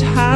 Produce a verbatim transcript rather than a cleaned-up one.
tired.